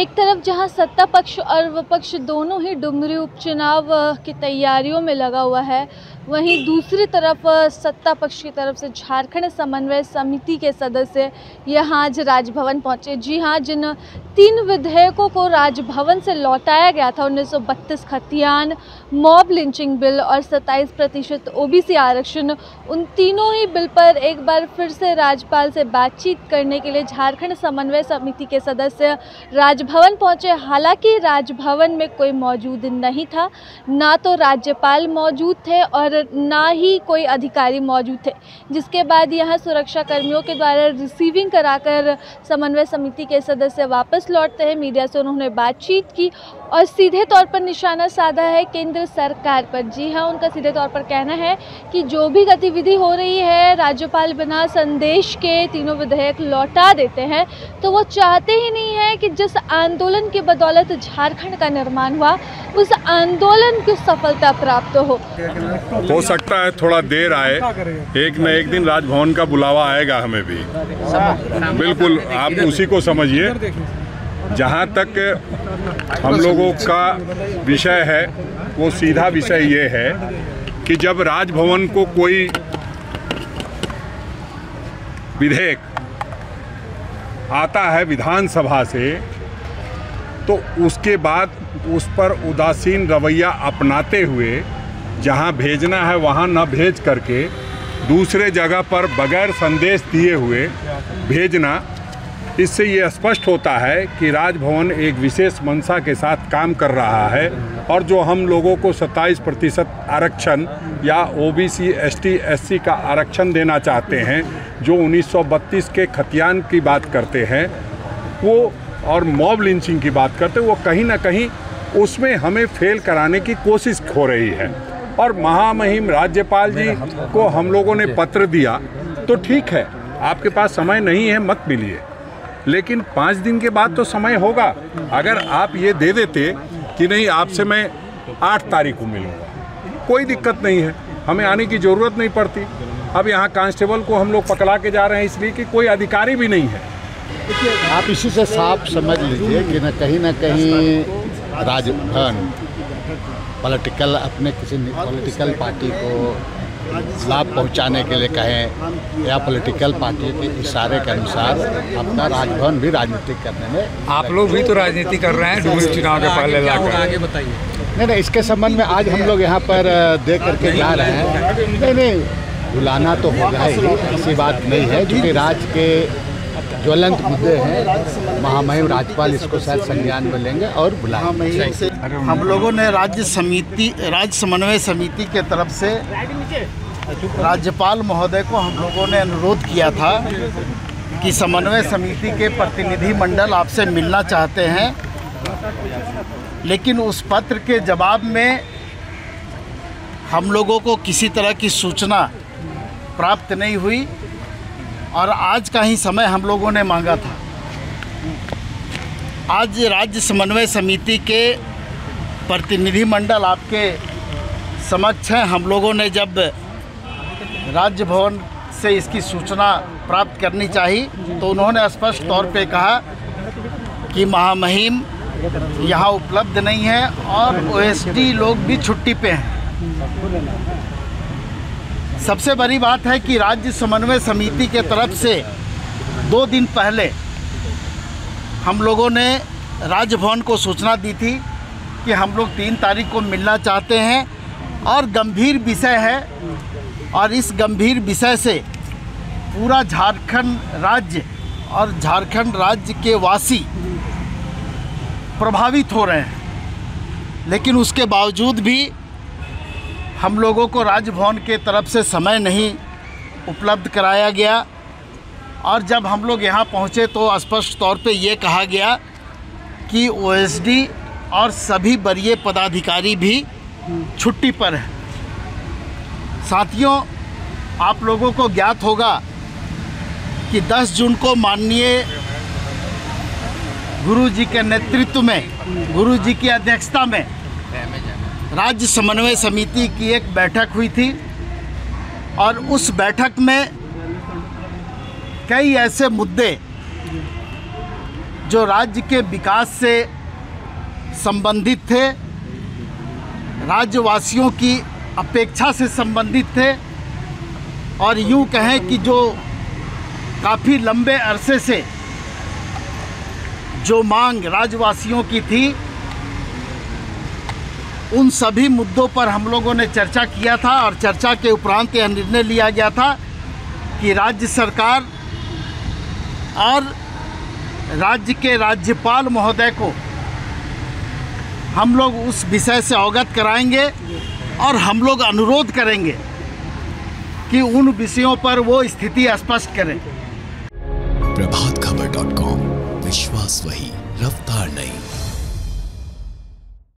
एक तरफ जहां सत्ता पक्ष और विपक्ष दोनों ही डुमरी उपचुनाव की तैयारियों में लगा हुआ है, वहीं दूसरी तरफ सत्ता पक्ष की तरफ से झारखंड समन्वय समिति के सदस्य यहां आज राजभवन पहुंचे। जी हां, जिन 3 विधेयकों को राजभवन से लौटाया गया था, 1932 खतियान, मॉब लिंचिंग बिल और 27% ओबीसी आरक्षण, उन तीनों ही बिल पर एक बार फिर से राज्यपाल से बातचीत करने के लिए झारखंड समन्वय समिति के सदस्य राजभवन पहुंचे। हालांकि राजभवन में कोई मौजूद नहीं था, ना तो राज्यपाल मौजूद थे और ना ही कोई अधिकारी मौजूद थे, जिसके बाद यहाँ सुरक्षा कर्मियों के द्वारा रिसीविंग कराकर समन्वय समिति के सदस्य वापस लौटते हैं। मीडिया से उन्होंने बातचीत की और सीधे तौर पर निशाना साधा है केंद्र सरकार पर। जी हाँ, उनका सीधे तौर पर कहना है कि जो भी गतिविधि हो रही है, राज्यपाल बिना संदेश के तीनों विधेयक लौटा देते हैं, तो वो चाहते ही नहीं है कि जिस आंदोलन की बदौलत झारखंड का निर्माण हुआ, उस आंदोलन को सफलता प्राप्त हो सकता है थोड़ा देर आए, एक न एक दिन राजभवन का बुलावा आएगा हमें भी। बिल्कुल, आप उसी को समझिए। जहाँ तक हम लोगों का विषय है, वो सीधा विषय ये है कि जब राजभवन को कोई विधेयक आता है विधानसभा से, तो उसके बाद उस पर उदासीन रवैया अपनाते हुए जहां भेजना है वहां न भेज करके दूसरे जगह पर बगैर संदेश दिए हुए भेजना, इससे ये स्पष्ट होता है कि राजभवन एक विशेष मंशा के साथ काम कर रहा है। और जो हम लोगों को 27% आरक्षण या ओबीसी, एसटी, एससी का आरक्षण देना चाहते हैं, जो 1932 के खतियान की बात करते हैं वो, और मॉब लिंचिंग की बात करते हैं वो, कहीं ना कहीं उसमें हमें फेल कराने की कोशिश हो रही है। और महामहिम राज्यपाल जी को हम लोगों ने पत्र दिया, तो ठीक है आपके पास समय नहीं है मत मिलिए, लेकिन 5 दिन के बाद तो समय होगा। अगर आप ये दे देते कि नहीं आपसे मैं 8 तारीख को मिलूँगा, कोई दिक्कत नहीं है, हमें आने की ज़रूरत नहीं पड़ती। अब यहाँ कांस्टेबल को हम लोग पकड़ा के जा रहे हैं इसलिए कि कोई अधिकारी भी नहीं है। आप इसी से साफ समझ लीजिए कि ना कहीं राजभवन पॉलिटिकल, अपने किसी पॉलिटिकल पार्टी को लाभ पहुंचाने के लिए कहें या पॉलिटिकल पार्टी के इशारे के अनुसार अपना राजभवन भी राजनीतिक करने में, आप लोग भी तो राजनीति कर रहे हैं डुमरी चुनाव के पहले लाकर। आगे बताइए। नहीं, इसके संबंध में आज हम लोग यहाँ पर देख करके जा रहे हैं। नहीं, बुलाना तो होगा ही, ऐसी बात नहीं है, क्योंकि राज्य के ज्वलंत मुद्दे हैं। महामहिम राज्यपाल इसको शायद संज्ञान में लेंगे और बुलाएंगे। हम लोगों ने राज्य समन्वय समिति के तरफ से राज्यपाल महोदय को हम लोगों ने अनुरोध किया था कि समन्वय समिति के प्रतिनिधि मंडल आपसे मिलना चाहते हैं, लेकिन उस पत्र के जवाब में हम लोगों को किसी तरह की सूचना प्राप्त नहीं हुई और आज का ही समय हम लोगों ने मांगा था। आज राज्य समन्वय समिति के प्रतिनिधिमंडल आपके समक्ष हैं। हम लोगों ने जब राज्य भवन से इसकी सूचना प्राप्त करनी चाहिए तो उन्होंने स्पष्ट तौर पे कहा कि महामहिम यहाँ उपलब्ध नहीं है और ओएसडी लोग भी छुट्टी पे हैं। सबसे बड़ी बात है कि राज्य समन्वय समिति के तरफ से 2 दिन पहले हम लोगों ने राजभवन को सूचना दी थी कि हम लोग 3 तारीख को मिलना चाहते हैं और गंभीर विषय है, और इस गंभीर विषय से पूरा झारखंड राज्य और झारखंड राज्य के वासी प्रभावित हो रहे हैं। लेकिन उसके बावजूद भी हम लोगों को राजभवन के तरफ से समय नहीं उपलब्ध कराया गया, और जब हम लोग यहाँ पहुँचे तो स्पष्ट तौर पे ये कहा गया कि ओएसडी और सभी वरीय पदाधिकारी भी छुट्टी पर हैं। साथियों, आप लोगों को ज्ञात होगा कि 10 जून को माननीय गुरु जी के नेतृत्व में, गुरु जी की अध्यक्षता में राज्य समन्वय समिति की एक बैठक हुई थी, और उस बैठक में कई ऐसे मुद्दे जो राज्य के विकास से संबंधित थे, राज्यवासियों की अपेक्षा से संबंधित थे और यूँ कहें कि जो काफ़ी लंबे अरसे से जो मांग राज्यवासियों की थी, उन सभी मुद्दों पर हम लोगों ने चर्चा किया था और चर्चा के उपरांत यह निर्णय लिया गया था कि राज्य सरकार और राज्य के राज्यपाल महोदय को हम लोग उस विषय से अवगत कराएंगे और हम लोग अनुरोध करेंगे कि उन विषयों पर वो स्थिति स्पष्ट करें। प्रभातखबर.com, विश्वास वही, रफ्तार नहीं।